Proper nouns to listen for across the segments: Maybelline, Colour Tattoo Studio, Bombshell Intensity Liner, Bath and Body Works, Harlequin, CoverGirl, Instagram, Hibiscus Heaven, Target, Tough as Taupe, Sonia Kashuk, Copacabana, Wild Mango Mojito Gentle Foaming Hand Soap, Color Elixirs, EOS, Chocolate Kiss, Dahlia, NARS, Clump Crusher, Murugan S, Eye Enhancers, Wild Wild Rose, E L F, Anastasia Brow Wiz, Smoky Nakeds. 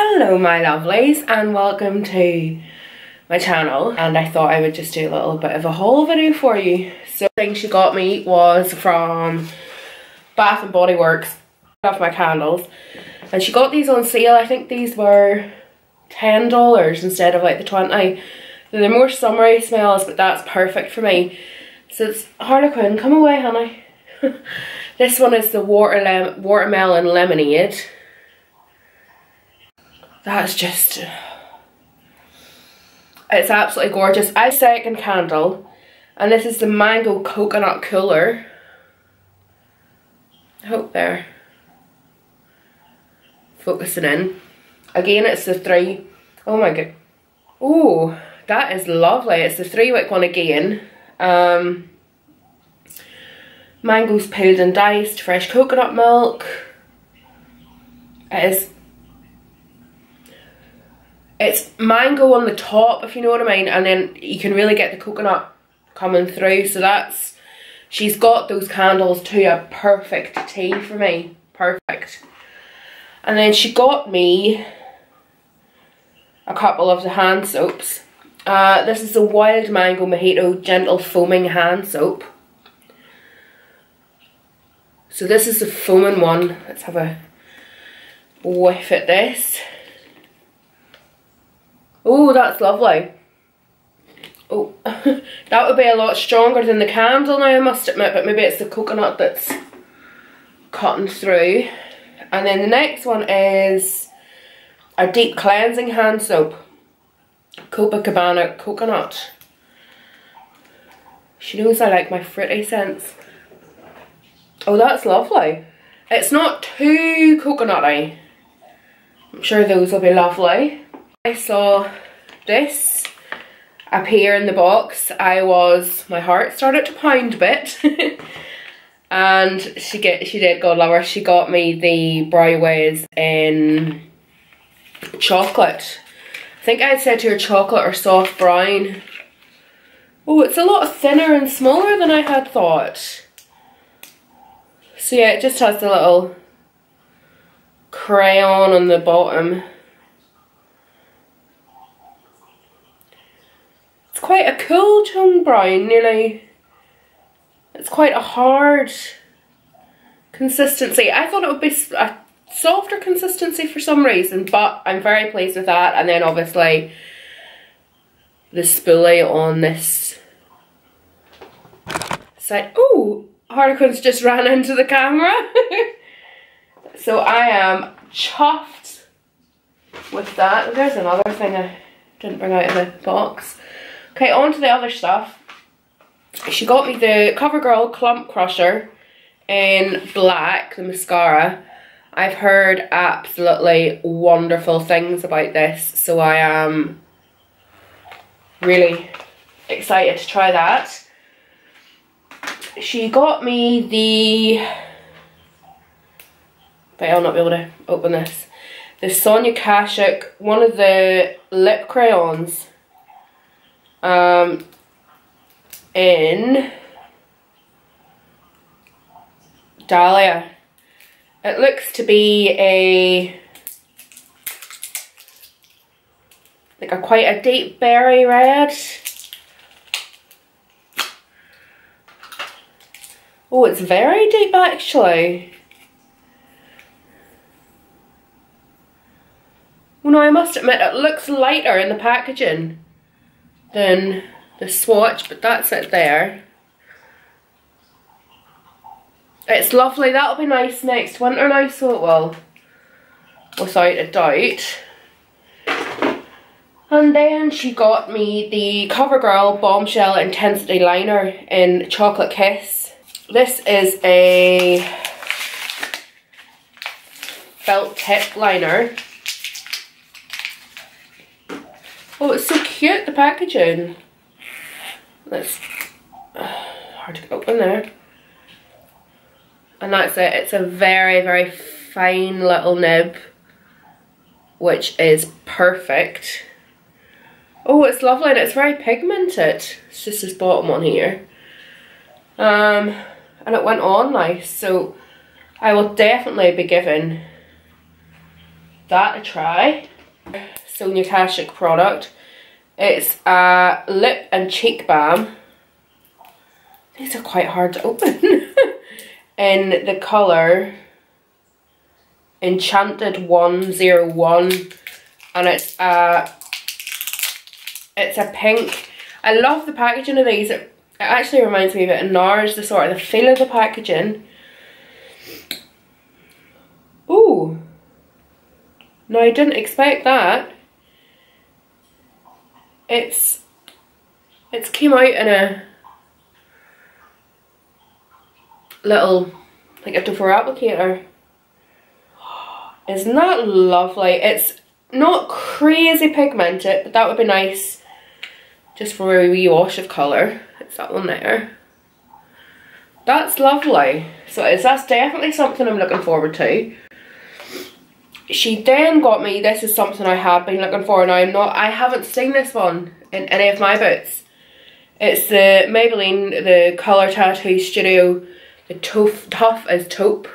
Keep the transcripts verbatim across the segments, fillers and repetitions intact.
Hello my lovelies and welcome to my channel, and I thought I would just do a little bit of a haul video for you. So the thing she got me was from Bath and Body Works. I have my candles and she got these on sale. I think these were ten dollars instead of like the twenty. They're more summery smells, but that's perfect for me. So it's Harlequin, come away honey. This one is the water lem watermelon lemonade. That's just, it's absolutely gorgeous. I second candle, and this is the mango coconut cooler. I hope they're focusing in. Again, it's the three, oh my god, oh, that is lovely. It's the three wick one again. Um, mangoes peeled and diced, fresh coconut milk. It is, it's mango on the top, if you know what I mean, and then you can really get the coconut coming through. So that's, she's got those candles to a perfect tea for me, perfect. And then she got me a couple of the hand soaps. Uh, this is the Wild Mango Mojito Gentle Foaming Hand Soap. So this is the foaming one. Let's have a whiff at this. Oh, that's lovely. Oh, that would be a lot stronger than the candle now, I must admit, but maybe it's the coconut that's cutting through. And then the next one is a deep cleansing hand soap. Copacabana coconut. She knows I like my fruity scents. Oh, that's lovely. It's not too coconutty. I'm sure those will be lovely. I saw this appear in the box. I was, my heart started to pound a bit. And she get she did, God love her, she got me the Brow Wiz in chocolate. I think I had said to her chocolate or soft brown. Oh, it's a lot thinner and smaller than I had thought. So yeah, it just has the little crayon on the bottom. It's quite a cool toned brown, nearly. It's quite a hard consistency. I thought it would be a softer consistency for some reason, but I'm very pleased with that. And then obviously the spoolie on this side. Ooh, Harlequin's just ran into the camera. So I am chuffed with that. There's another thing I didn't bring out of the box. Okay, on to the other stuff. She got me the CoverGirl Clump Crusher in black, the mascara. I've heard absolutely wonderful things about this, so I am really excited to try that. She got me the, but I'll not be able to open this, the Sonia Kashuk, one of the lip crayons. Um... in Dahlia. It looks to be a like a quite a deep berry red. Oh, it's very deep actually. Well, no, I must admit it looks lighter in the packaging than the swatch, but that's it there. It's lovely. That'll be nice next winter now, so it will, without a doubt. And then she got me the CoverGirl Bombshell Intensity Liner in Chocolate Kiss. This is a felt tip liner. Oh, it's so cute, the packaging. That's uh, hard to open there. And that's it. It's a very, very fine little nib, which is perfect. Oh, it's lovely and it's very pigmented. It's just this bottom one here. Um, and it went on nice, so I will definitely be giving that a try. Sonia Kashuk product. It's a lip and cheek balm. These are quite hard to open. In the colour Enchanted one oh one, and it's a it's a pink. I love the packaging of these. It, it actually reminds me of it. NARS, the sort of the feel of the packaging. Ooh. No, I didn't expect that. It's it's came out in a little like a double applicator. Isn't that lovely? It's not crazy pigmented, but that would be nice just for a wee wash of colour. It's that one there. That's lovely. So it's, that's definitely something I'm looking forward to. She then got me, this is something I have been looking for, and I'm not, I haven't seen this one in any of my boots. It's the Maybelline, the Colour Tattoo Studio, the Tough, Tough as Taupe.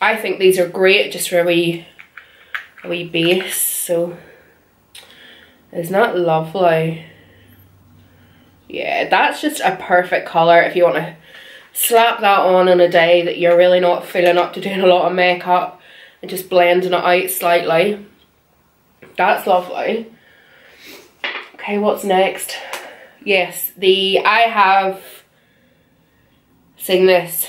I think these are great just for a wee, a wee base, so isn't that lovely? Yeah, that's just a perfect colour if you want to slap that on on a day that you're really not feeling up to doing a lot of makeup and just blending it out slightly. That's lovely. Okay, what's next? Yes, the I have seen this.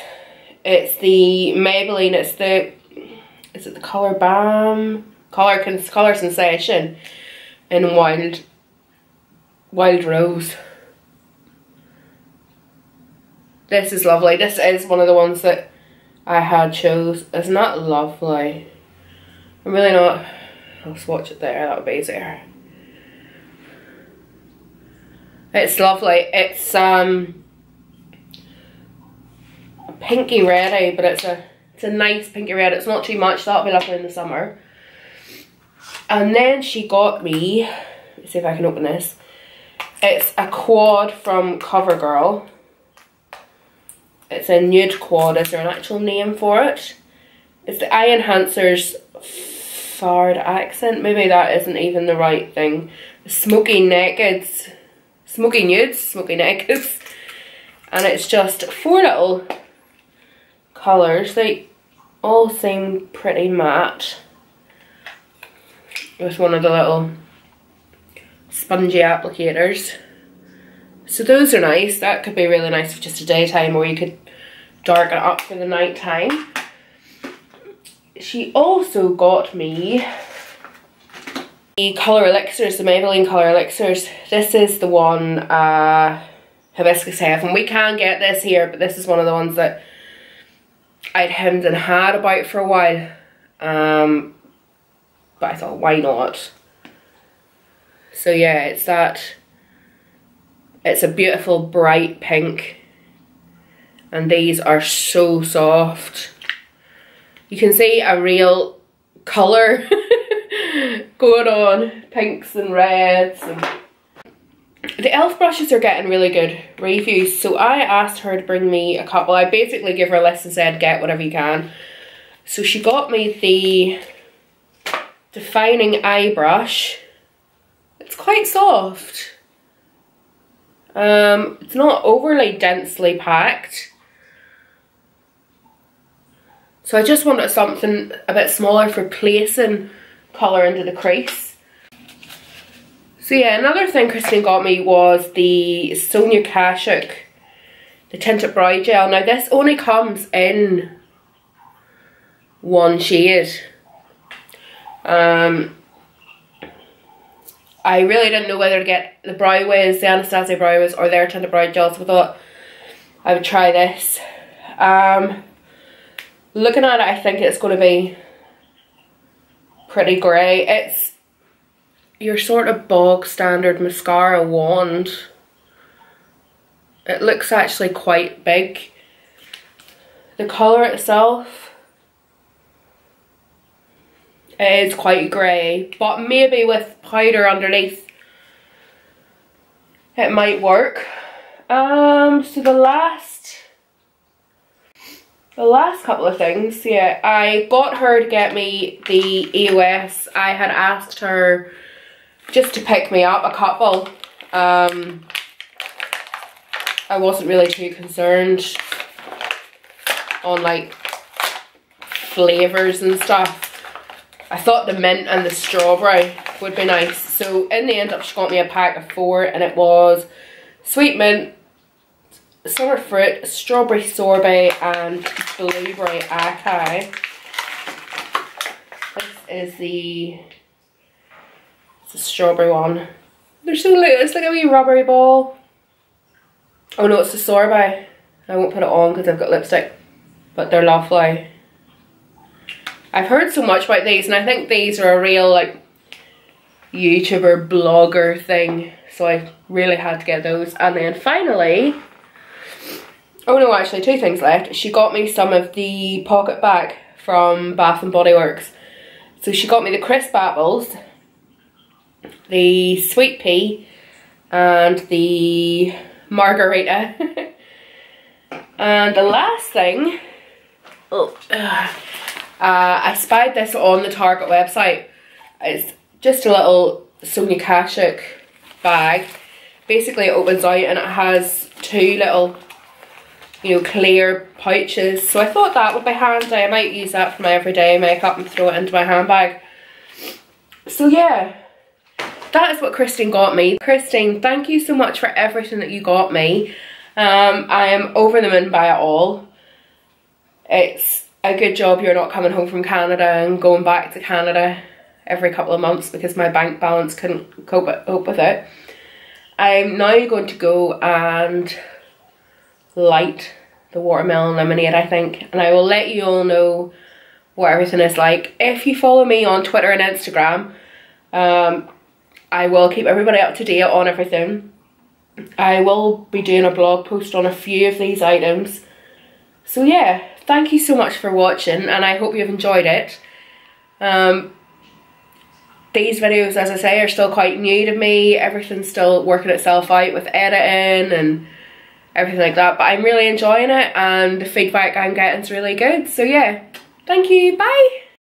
It's the Maybelline. It's the is it the Colour Balm? Colour Colour Sensation in Wild Wild Rose. This is lovely. This is one of the ones that I had chose. Isn't that lovely? I'm really not. I'll swatch it there. That'll be easier. It's lovely. It's um a pinky reddy, but it's a it's a nice pinky red. It's not too much. That'll be lovely in the summer. And then she got me. Let's see if I can open this. It's a quad from CoverGirl. It's a nude quad. Is there an actual name for it? It's the Eye Enhancers Fard Accent. Maybe that isn't even the right thing. The Smoky Nakeds. Smoky Nudes. Smoky Nakeds. And it's just four little colours. They all seem pretty matte. With one of the little spongy applicators. So those are nice. That could be really nice for just a daytime, or you could darken it up for the night time. She also got me the Color Elixirs, the Maybelline Color Elixirs. This is the one, uh, Hibiscus Heaven. We can get this here, but this is one of the ones that I'd hemmed and had about for a while. Um, but I thought, why not? So yeah, it's that... It's a beautiful bright pink, and these are so soft. You can see a real colour going on, pinks and reds. And the E L F brushes are getting really good reviews, so I asked her to bring me a couple. I basically gave her a list and said get whatever you can. So she got me the Defining Eye Brush. It's quite soft. Um, it's not overly densely packed. So I just wanted something a bit smaller for placing colour into the crease. So yeah, another thing Christine got me was the Sonia Kashuk, the Tinted Brow Gel. Now this only comes in one shade. Um... I really didn't know whether to get the Brow Wiz, the Anastasia Brow Wiz, or their Tinted Brow Gel, so I thought I would try this. Um, looking at it, I think it's going to be pretty grey. It's your sort of bog standard mascara wand. It looks actually quite big. The colour itself... It is quite grey, but maybe with powder underneath it might work. Um so the last The last couple of things, yeah, I got her to get me the E O S. I had asked her just to pick me up a couple. Um, I wasn't really too concerned on like flavours and stuff. I thought the mint and the strawberry would be nice. So in the end up she got me a pack of four, and it was sweet mint, summer fruit, strawberry sorbet and blueberry acai. This is the, it's the strawberry one. They're so little, it's like a wee rubbery ball. Oh no, it's the sorbet. I won't put it on because I've got lipstick, but they're lovely. I've heard so much about these, and I think these are a real like YouTuber blogger thing, so I really had to get those. And then finally, oh no, actually two things left. She got me some of the pocket bag from Bath and Body Works. So she got me the crisp apples, the sweet pea and the margarita. And the last thing, oh, uh, I spied this on the Target website. It's just a little Sonia Kashuk bag. Basically it opens out and it has two little, you know, clear pouches, so I thought that would be handy. I might use that for my everyday makeup and throw it into my handbag. So yeah, that is what Christine got me. Christine, thank you so much for everything that you got me. um I am over the moon by it all. It's a good job you're not coming home from Canada and going back to Canada every couple of months, because my bank balance couldn't cope with it. I'm now going to go and light the watermelon lemonade, I think, and I will let you all know what everything is like. If you follow me on Twitter and Instagram, um, I will keep everybody up to date on everything. I will be doing a blog post on a few of these items. So yeah, thank you so much for watching, and I hope you've enjoyed it. Um, these videos, as I say, are still quite new to me. Everything's still working itself out with editing and everything like that, but I'm really enjoying it and the feedback I'm getting is really good. So yeah, thank you, bye.